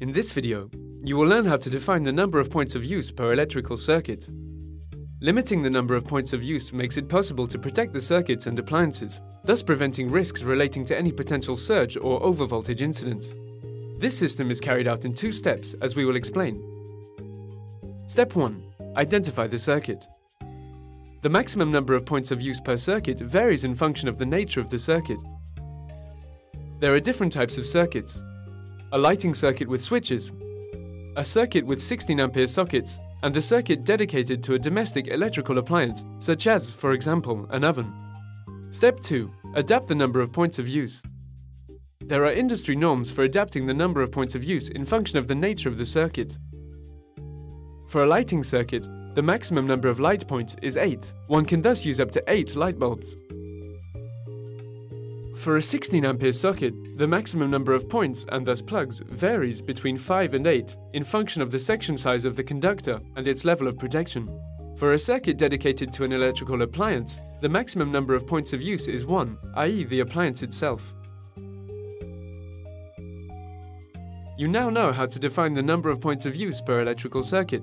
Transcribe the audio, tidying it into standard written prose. In this video, you will learn how to define the number of points of use per electrical circuit. Limiting the number of points of use makes it possible to protect the circuits and appliances, thus preventing risks relating to any potential surge or overvoltage incidents. This system is carried out in two steps, as we will explain. Step 1. Identify the circuit. The maximum number of points of use per circuit varies in function of the nature of the circuit. There are different types of circuits. A lighting circuit with switches, a circuit with 16-ampere sockets, and a circuit dedicated to a domestic electrical appliance, such as, for example, an oven. Step 2. Adapt the number of points of use. There are industry norms for adapting the number of points of use in function of the nature of the circuit. For a lighting circuit, the maximum number of light points is 8. One can thus use up to 8 light bulbs. For a 16-ampere socket, the maximum number of points, and thus plugs, varies between 5 and 8 in function of the section size of the conductor and its level of protection. For a circuit dedicated to an electrical appliance, the maximum number of points of use is 1, i.e. the appliance itself. You now know how to define the number of points of use per electrical circuit.